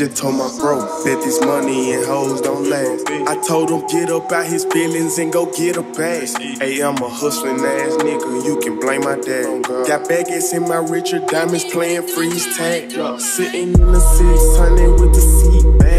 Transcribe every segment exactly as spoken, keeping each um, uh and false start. Just told my bro that this money and hoes don't last. I told him get up out his feelings and go get a bag. Hey, I'm a hustling ass nigga, you can blame my dad. Got baguettes in my Richard Diamonds playing freeze tag. Sitting in the six hundred with the seat back.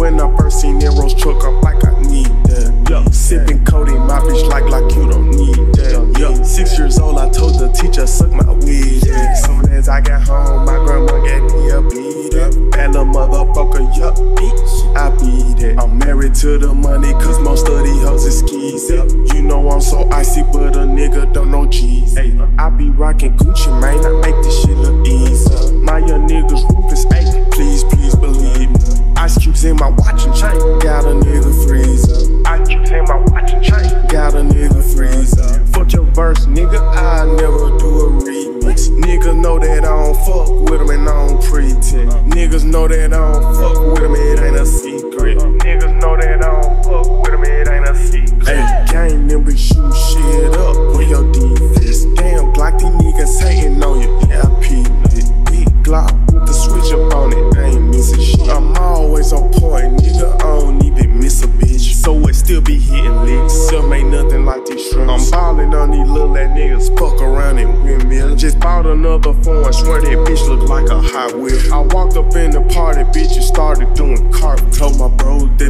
When I first seen Nero's truck, I'm like I need that. Sipping Cody, my bitch like like you don't need that. Six years old, I told the teacher suck my weed. Soon as I got home, my grandma gave me a beat up. Bad little motherfucker, yup, bitch, I beat it. I'm married to the money, cause most of these hoes is skeezy. You know I'm so icy, but a nigga don't know G's. I be rockin' Gucci, man, I make this shit look easy. My young niggas ruthless, ayy, please, please believe me. Ice cubes in my watch and chain, got a nigga freeze up. Ice cubes in my watch and chain, got a nigga freeze up. Fuck your verse, nigga, I never do a remix. Niggas know that I don't fuck with them and I don't pretend. Niggas know that I don't fuck with them, it ain't a secret. Niggas know that I don't fuck with them, it ain't a secret. Ayy, gang, them be shootin' shit up with your defense. Damn, Glock, these niggas hatin' on you, yeah, I peeped it. Big Glock with the switch up on it, I ain't missing shit. I'm always on point, nigga, I don't even miss a bitch. So it still be hitting licks, some ain't nothing like these shrimps. I'm ballin' on these little ass niggas, fuck around and windmill. Just bought another phone, swear that bitch look like a Hot Wheel. I walked up in the party, bitch, and started doing carp. Told my bro that